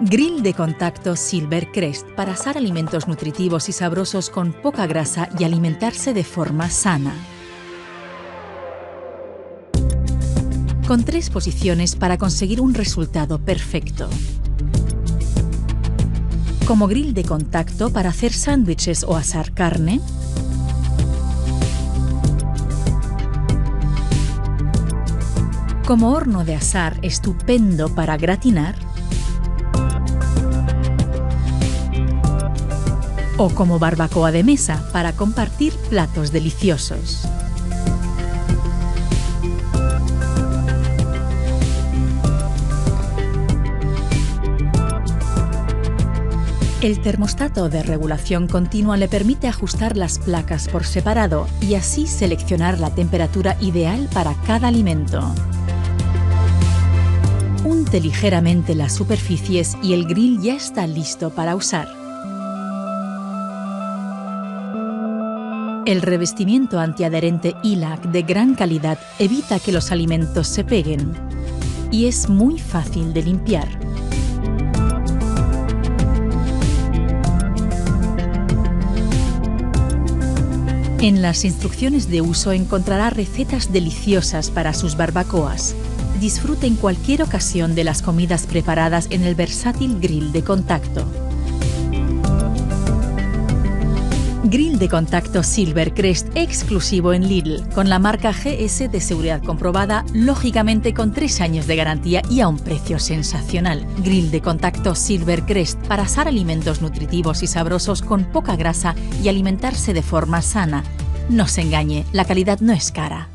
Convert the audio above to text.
Grill de contacto Silvercrest para asar alimentos nutritivos y sabrosos con poca grasa y alimentarse de forma sana. Con 3 posiciones para conseguir un resultado perfecto. Como grill de contacto para hacer sándwiches o asar carne. Como horno de asar estupendo para gratinar. O como barbacoa de mesa para compartir platos deliciosos. El termostato de regulación continua le permite ajustar las placas por separado y así seleccionar la temperatura ideal para cada alimento. Unte ligeramente las superficies y el grill ya está listo para usar. El revestimiento antiadherente ILAG de gran calidad evita que los alimentos se peguen y es muy fácil de limpiar. En las instrucciones de uso encontrará recetas deliciosas para sus barbacoas. Disfrute en cualquier ocasión de las comidas preparadas en el versátil grill de contacto. Grill de contacto Silvercrest exclusivo en Lidl, con la marca GS de seguridad comprobada, lógicamente con 3 años de garantía y a un precio sensacional. Grill de contacto Silvercrest para asar alimentos nutritivos y sabrosos con poca grasa y alimentarse de forma sana. No se engañe, la calidad no es cara.